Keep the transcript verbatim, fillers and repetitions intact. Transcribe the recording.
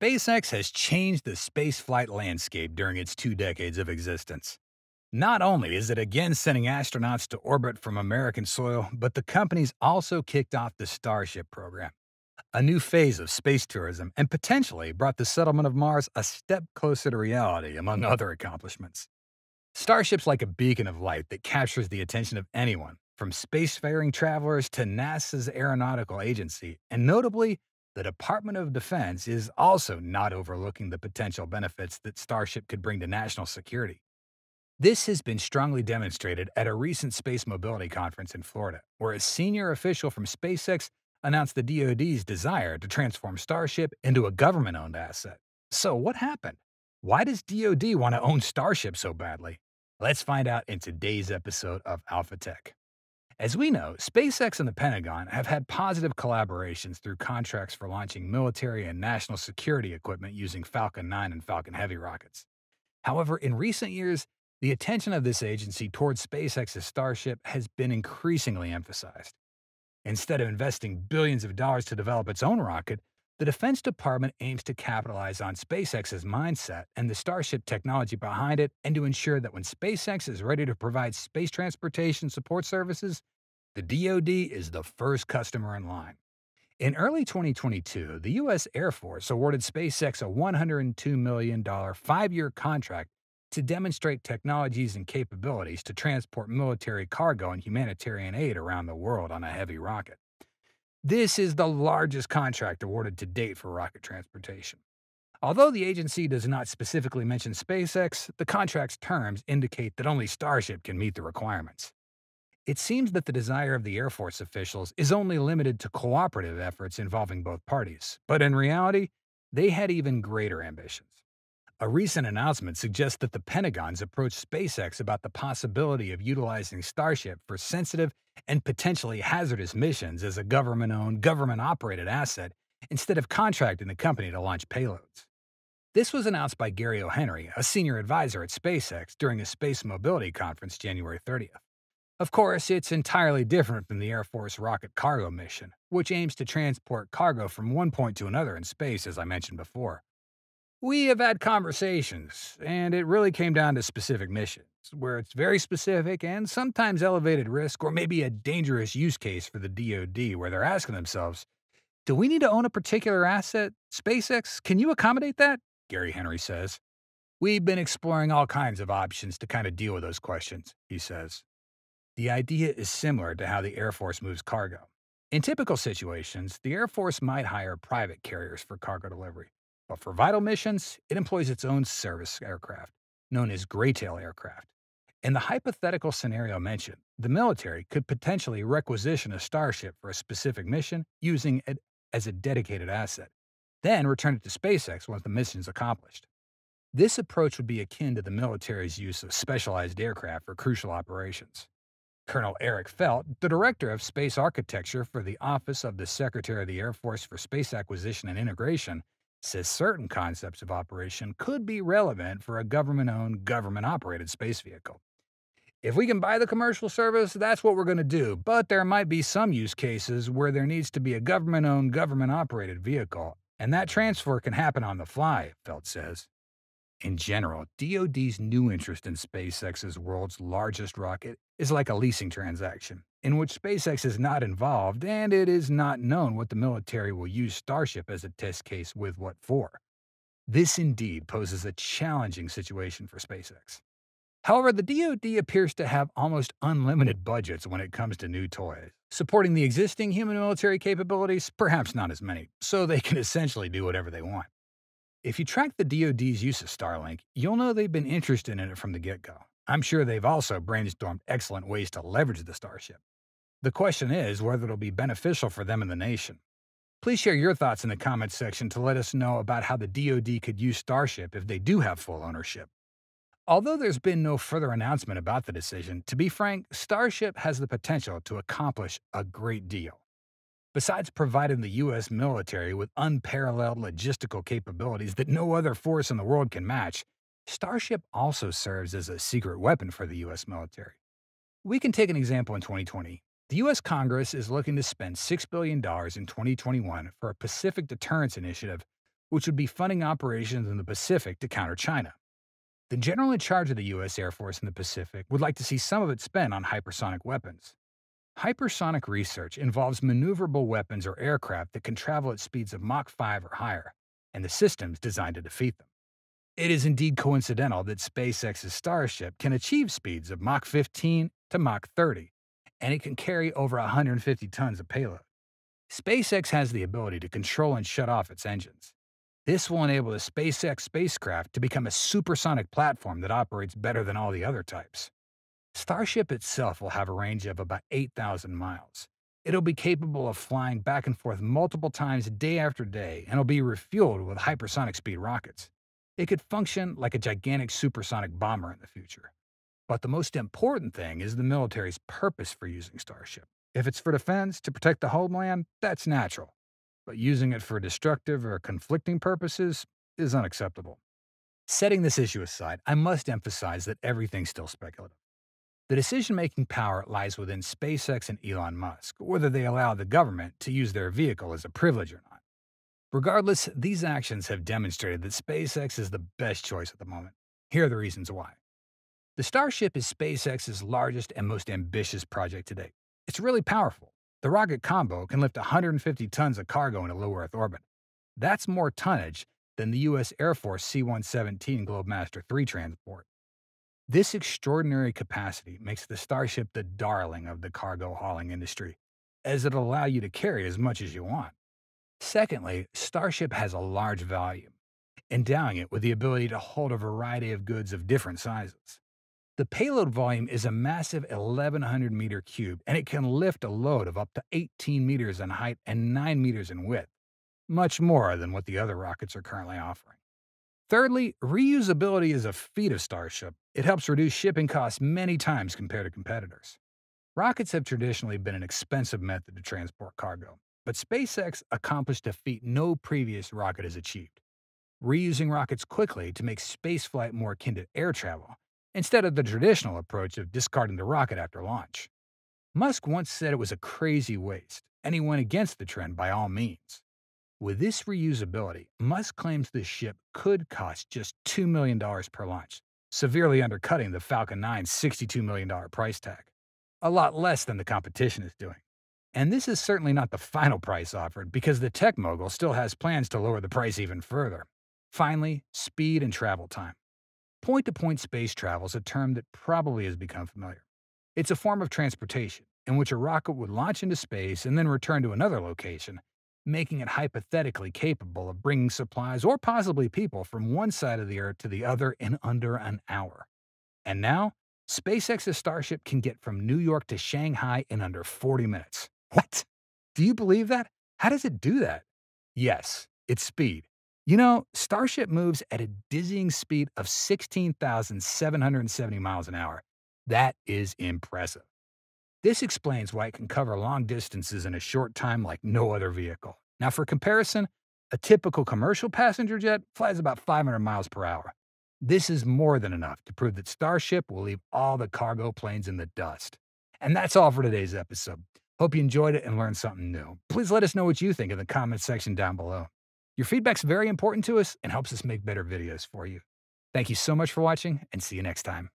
SpaceX has changed the spaceflight landscape during its two decades of existence. Not only is it again sending astronauts to orbit from American soil, but the company's also kicked off the Starship program, a new phase of space tourism, and potentially brought the settlement of Mars a step closer to reality, among other accomplishments. Starship's like a beacon of light that captures the attention of anyone, from spacefaring travelers to NASA's aeronautical agency, and notably, the Department of Defense is also not overlooking the potential benefits that Starship could bring to national security. This has been strongly demonstrated at a recent space mobility conference in Florida, where a senior official from SpaceX announced the D O D's desire to transform Starship into a government-owned asset. So what happened? Why does D O D want to own Starship so badly? Let's find out in today's episode of Alpha Tech. As we know, SpaceX and the Pentagon have had positive collaborations through contracts for launching military and national security equipment using Falcon nine and Falcon Heavy rockets. However, in recent years, the attention of this agency towards SpaceX's Starship has been increasingly emphasized. Instead of investing billions of dollars to develop its own rocket, the Defense Department aims to capitalize on SpaceX's mindset and the Starship technology behind it, and to ensure that when SpaceX is ready to provide space transportation support services, the D O D is the first customer in line. In early twenty twenty-two, the U S Air Force awarded SpaceX a one hundred two million dollar five-year contract to demonstrate technologies and capabilities to transport military cargo and humanitarian aid around the world on a heavy rocket. This is the largest contract awarded to date for rocket transportation. Although the agency does not specifically mention SpaceX, the contract's terms indicate that only Starship can meet the requirements. It seems that the desire of the Air Force officials is only limited to cooperative efforts involving both parties, but in reality, they had even greater ambitions. A recent announcement suggests that the Pentagon's approached SpaceX about the possibility of utilizing Starship for sensitive and potentially hazardous missions as a government-owned, government-operated asset instead of contracting the company to launch payloads. This was announced by Gary O'Henry, a senior advisor at SpaceX, during a space mobility conference January thirtieth. Of course, it's entirely different from the Air Force rocket cargo mission, which aims to transport cargo from one point to another in space, as I mentioned before. We have had conversations, and it really came down to specific missions, where it's very specific and sometimes elevated risk or maybe a dangerous use case for the D O D, where they're asking themselves, do we need to own a particular asset? SpaceX, can you accommodate that? Gary Henry says. We've been exploring all kinds of options to kind of deal with those questions, he says. The idea is similar to how the Air Force moves cargo. In typical situations, the Air Force might hire private carriers for cargo delivery. But for vital missions, it employs its own service aircraft, known as gray-tail aircraft. In the hypothetical scenario mentioned, the military could potentially requisition a Starship for a specific mission using it as a dedicated asset, then return it to SpaceX once the mission is accomplished. This approach would be akin to the military's use of specialized aircraft for crucial operations. Colonel Eric Felt, the director of space architecture for the Office of the Secretary of the Air Force for Space Acquisition and Integration, says certain concepts of operation could be relevant for a government-owned, government-operated space vehicle. If we can buy the commercial service, that's what we're going to do, but there might be some use cases where there needs to be a government-owned, government-operated vehicle, and that transfer can happen on the fly, Felt says. In general, D O D's new interest in SpaceX's world's largest rocket is like a leasing transaction, in which SpaceX is not involved, and it is not known what the military will use Starship as a test case with what for. This indeed poses a challenging situation for SpaceX. However, the D O D appears to have almost unlimited budgets when it comes to new toys, supporting the existing human military capabilities, perhaps not as many, so they can essentially do whatever they want. If you track the D O D's use of Starlink, you'll know they've been interested in it from the get-go. I'm sure they've also brainstormed excellent ways to leverage the Starship. The question is whether it'll be beneficial for them and the nation. Please share your thoughts in the comments section to let us know about how the D O D could use Starship if they do have full ownership. Although there's been no further announcement about the decision, to be frank, Starship has the potential to accomplish a great deal. Besides providing the U S military with unparalleled logistical capabilities that no other force in the world can match, Starship also serves as a secret weapon for the U S military. We can take an example in twenty twenty. The U S Congress is looking to spend six billion dollars in twenty twenty-one for a Pacific Deterrence Initiative, which would be funding operations in the Pacific to counter China. The general in charge of the U S Air Force in the Pacific would like to see some of it spent on hypersonic weapons. Hypersonic research involves maneuverable weapons or aircraft that can travel at speeds of Mach five or higher, and the systems designed to defeat them. It is indeed coincidental that SpaceX's Starship can achieve speeds of Mach fifteen to Mach thirty, and it can carry over one hundred fifty tons of payload. SpaceX has the ability to control and shut off its engines. This will enable the SpaceX spacecraft to become a supersonic platform that operates better than all the other types. Starship itself will have a range of about eight thousand miles. It'll be capable of flying back and forth multiple times day after day, and it'll be refueled with hypersonic speed rockets. It could function like a gigantic supersonic bomber in the future. But the most important thing is the military's purpose for using Starship. If it's for defense, to protect the homeland, that's natural. But using it for destructive or conflicting purposes is unacceptable. Setting this issue aside, I must emphasize that everything's still speculative. The decision-making power lies within SpaceX and Elon Musk, whether they allow the government to use their vehicle as a privilege or not. Regardless, these actions have demonstrated that SpaceX is the best choice at the moment. Here are the reasons why. The Starship is SpaceX's largest and most ambitious project to date. It's really powerful. The rocket combo can lift one hundred fifty tons of cargo into low Earth orbit. That's more tonnage than the U S Air Force C one seventeen Globemaster three transport. This extraordinary capacity makes the Starship the darling of the cargo hauling industry, as it'll allow you to carry as much as you want. Secondly, Starship has a large volume, endowing it with the ability to hold a variety of goods of different sizes. The payload volume is a massive eleven hundred meter cube, and it can lift a load of up to eighteen meters in height and nine meters in width, much more than what the other rockets are currently offering. Thirdly, reusability is a feat of Starship. It helps reduce shipping costs many times compared to competitors. Rockets have traditionally been an expensive method to transport cargo, but SpaceX accomplished a feat no previous rocket has achieved, reusing rockets quickly to make spaceflight more akin to air travel, instead of the traditional approach of discarding the rocket after launch. Musk once said it was a crazy waste, and he went against the trend by all means. With this reusability, Musk claims the ship could cost just two million dollars per launch, severely undercutting the Falcon nine's sixty-two million dollars price tag, a lot less than the competition is doing. And this is certainly not the final price offered, because the tech mogul still has plans to lower the price even further. Finally, speed and travel time. Point-to-point space travel is a term that probably has become familiar. It's a form of transportation in which a rocket would launch into space and then return to another location, making it hypothetically capable of bringing supplies or possibly people from one side of the Earth to the other in under an hour. And now, SpaceX's Starship can get from New York to Shanghai in under forty minutes. What? Do you believe that? How does it do that? Yes, it's speed. You know, Starship moves at a dizzying speed of sixteen thousand seven hundred seventy miles an hour. That is impressive. This explains why it can cover long distances in a short time like no other vehicle. Now, for comparison, a typical commercial passenger jet flies about five hundred miles per hour. This is more than enough to prove that Starship will leave all the cargo planes in the dust. And that's all for today's episode. Hope you enjoyed it and learned something new. Please let us know what you think in the comments section down below. Your feedback's very important to us and helps us make better videos for you. Thank you so much for watching, and see you next time.